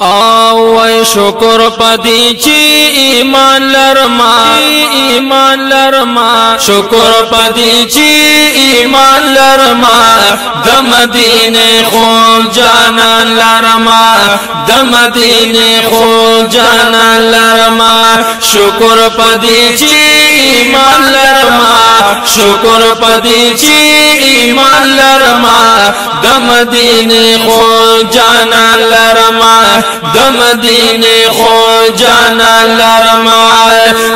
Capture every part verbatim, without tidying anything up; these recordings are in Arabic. او شکر پدی چی ایمان لرما ایمان لرما شکر پدی چی ایمان لرما دمدین خو جانا لرما دمدین خو جانا لرما شکر پدی چی ایمان لرما شکر پدی چی ایمان لرما دمدین خو جانا لرما د مدینه خو جانا لرما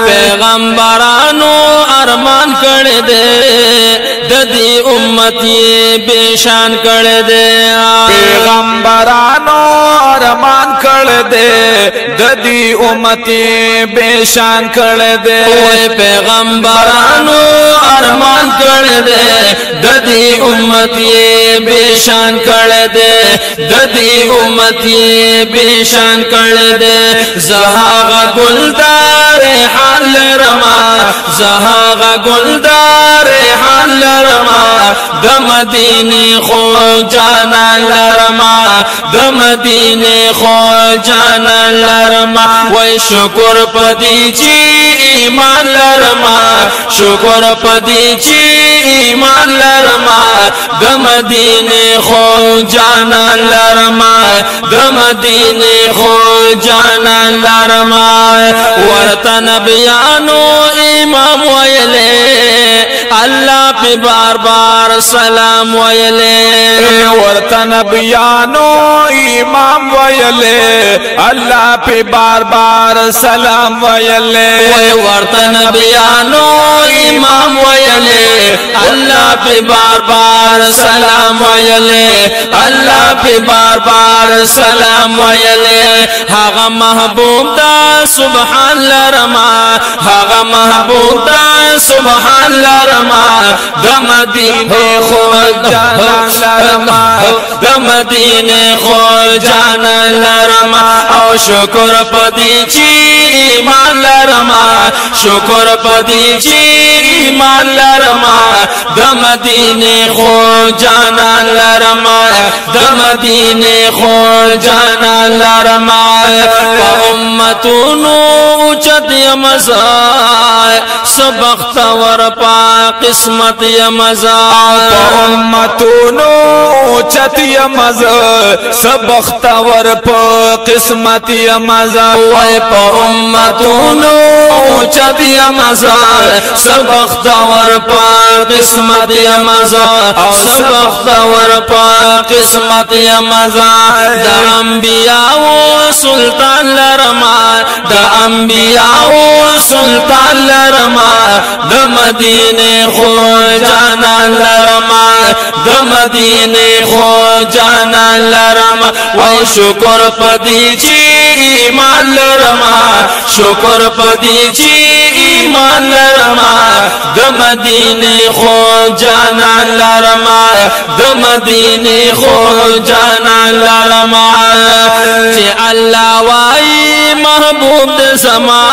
پیغمبرانو ارمان کړي دے ددی امتی بیشان کر دے پیغمبرانو ارمان کر دے ددی امتی بیشان کر دے پیغمبرانو ارمان کر دے ددی امتی بیشان کر دے ددی امتی بیشان کر دے زہاغا گلدار حال رما زہاغا گلدار حال رما د مدینه خو جانا لرما د مدینه خو جانا لرما وای شکر پدی چی ایمان لرما شکر پدی چی ایمان لرما د مدینه خو جانا لرما د مدینه خو جانا لرما ورتن بیانو امام ویلے اللہ پہ بار بار سلام ویلے ورطن بیانو امام ویلے اللہ پہ بار بار سلام ویلے ورطن بیانو امام ویلے اللہ پہ بار بار سلام ویلے اللہ پہ بار بار سلام ویلے ہاغا محبوب دا سبحان لرما ہاغا محبوب دا سبحان لرما دمدینه خو جانا لرما دمدینه خو جانا لرما او شکر پدی چی ایمان لرما شکر پدی چی ایمان لرما دمدینه خو جانا لرما دمدینه خو جانا لرما و امتونو چت یمزای سبخت ورپا قسمت یا مزا امتونو چت یا مزا سبخت ور پا قسمت یا مزا وی پا امتونو چت یا مزا سبخت ور پا قسمت یا مزا سبخت ور پا قسمت یا مزا دا انبیاءو سلطان لرما دا انبیاءو سلطان لرما دا مدینه خو جانا لرما د مدینه خو جانا لرما وای شکر پدی چی ایمان لرما شکر پدی چی ایمان لرما د مدینه خو جانا لرما د مدینه خو جانا لرما چې الله وای محبوب د زما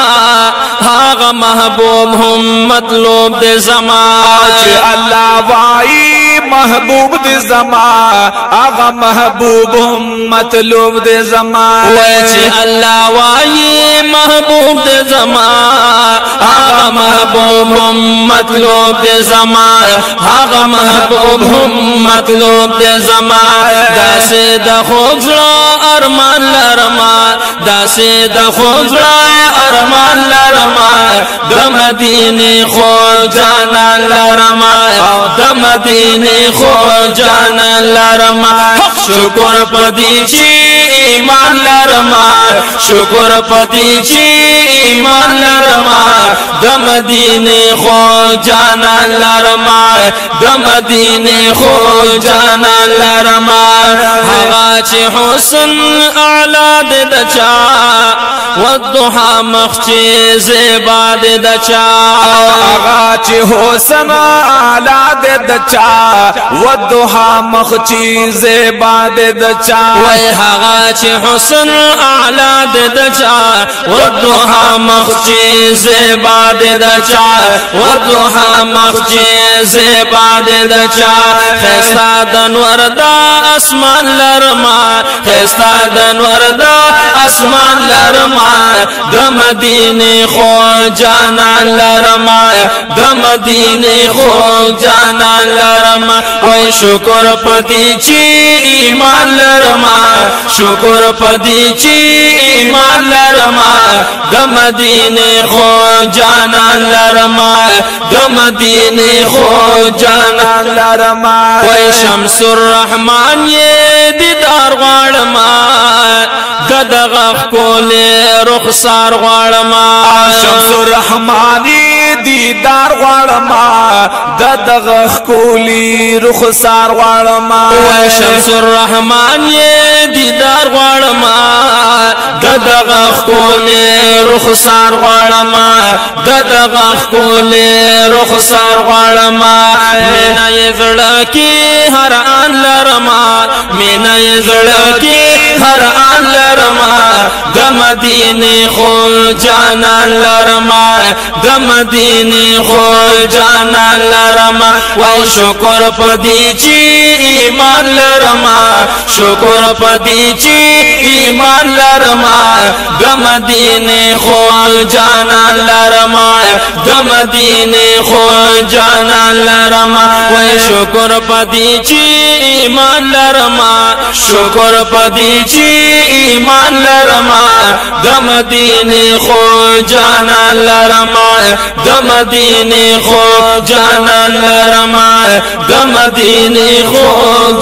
هاغه محبوب هم مطلوب د زما چې الله وای محبوب د زما هاغه محبوب هم مطلوب د زما وای چې الله وای محبوب د زما هاغه محبوب هم مطلوب د زما هاغه محبوب هم مطلوب د زما داسې د خوږ زړه ارمان لرما داسې د خوږ زړه ارمان لرما د مدینه خو جانا لرما د مدینه خو جانا لرما شکر پدی چی ایمان لرما شکر پدی چی ایمان لرما د مدینه خو جانا لرما د مدینه خو جانا لرما هغه چې حسن اعلی د دچا والضحى مخچی زیبا دے دچا آغا چی حسن آلا دے دچا والضحى مخچی زیبا دے دچا وی آغا چی حسن آلا دے دچا والضحى مخچی زیبا دے دچا والضحى مخچی زیبا دے دچا خیستا دنور دا اسمان لرما خیستا دنور دا اسمان لرما د مدینه خو جانا لرما د مدینه خو جانا لرما وای شکر پدې چې ایمان لرما شکر پدې چې ایمان لرما د مدینه خو جانا لرما د مدینه خو جانا لرما وای شمس الرحمن یې دیدار غواړم دغه کول رخصار غړما شمس الرحمانی دیدار غړما دغه کول رخصار غړما شمس الرحمانی دیدار غړما دغه خپل رخصار غړما دغه خپل رخصار غړما مینا یزړه کی هر ان لرما مینا یزړه کی هر ان لرما د مدینه خو جانان لرما د مدینه خو جانان لرما او شکر پدې چې ایمان لرما شکر پدې چې ایمان لرما د مدینه خو جانان لرما د مدینه خو جانان لرما وای شکر پدې چې ایمان لرما شکر پدې چې ایمان لرما د مدینه خو جانان لرما د مدینه خو جانان لرما د مدینه خو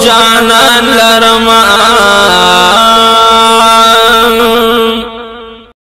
جانان لرما